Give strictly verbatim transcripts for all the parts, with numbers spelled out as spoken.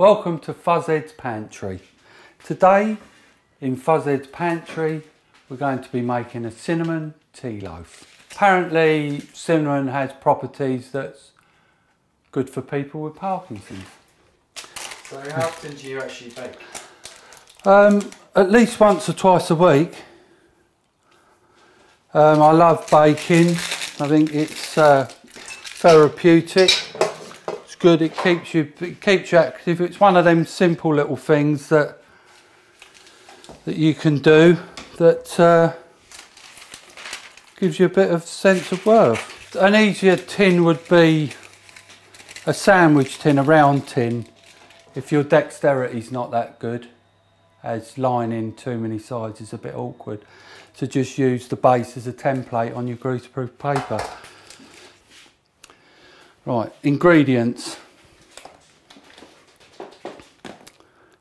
Welcome to FuzzEd's Pantry. Today in FuzzEd's Pantry we're going to be making a cinnamon tea loaf. Apparently cinnamon has properties that's good for people with Parkinson's. So how often do you actually bake? Um, at least once or twice a week. Um, I love baking. I think it's uh, therapeutic. It's good. It keeps you it keeps you active. It's one of them simple little things that that you can do that uh, gives you a bit of sense of worth. An easier tin would be a sandwich tin, a round tin, if your dexterity's not that good, as lining too many sides is a bit awkward. So just use the base as a template on your greaseproof paper. Right, ingredients.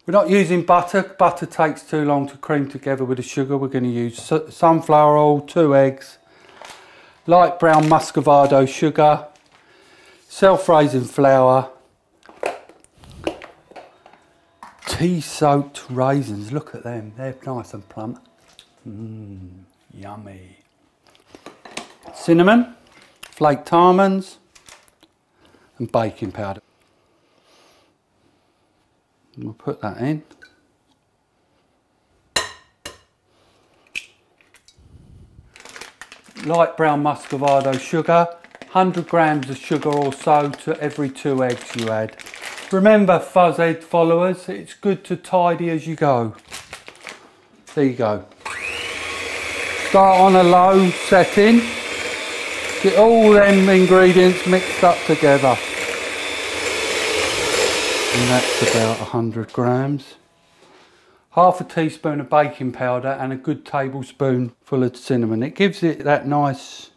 We're not using butter. Butter takes too long to cream together with the sugar. We're going to use sunflower oil, two eggs, light brown muscovado sugar, self-raising flour, tea-soaked raisins. Look at them, they're nice and plump. Mmm, yummy. Cinnamon, flaked almonds, and baking powder. And we'll put that in. Light brown muscovado sugar, one hundred grams of sugar or so to every two eggs you add. Remember, FuzzEd followers, it's good to tidy as you go. There you go. Start on a low setting. Get all them ingredients mixed up together. And that's about one hundred grams. Half a teaspoon of baking powder and a good tablespoonful of cinnamon. It gives it that nice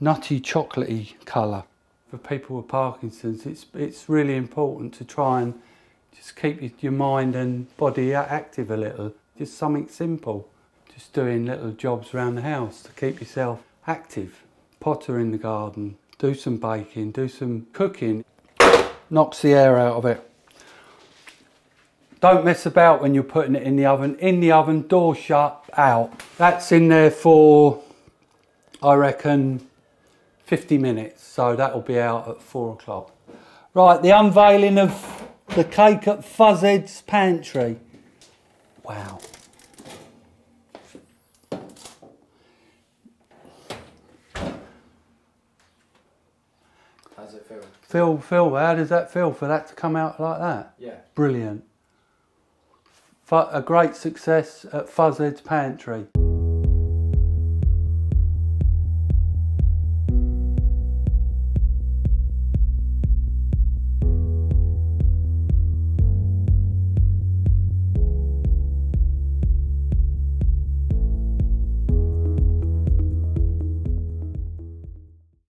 nutty, chocolatey colour. For people with Parkinson's, it's, it's really important to try and just keep your mind and body active a little. Just something simple. Just doing little jobs around the house to keep yourself active. Potter in the garden, do some baking, do some cooking. Knocks the air out of it. Don't mess about when you're putting it in the oven. In the oven, door shut, out. That's in there for, I reckon, fifty minutes, so that'll be out at four o'clock. Right, the unveiling of the cake at FuzzEd's Pantry. Wow. How's it feel? Feel, feel, how does that feel for that to come out like that? Yeah. Brilliant. A great success at FuzzEd's Pantry.